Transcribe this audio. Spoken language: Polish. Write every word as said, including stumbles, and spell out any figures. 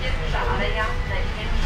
Nie duża aleja na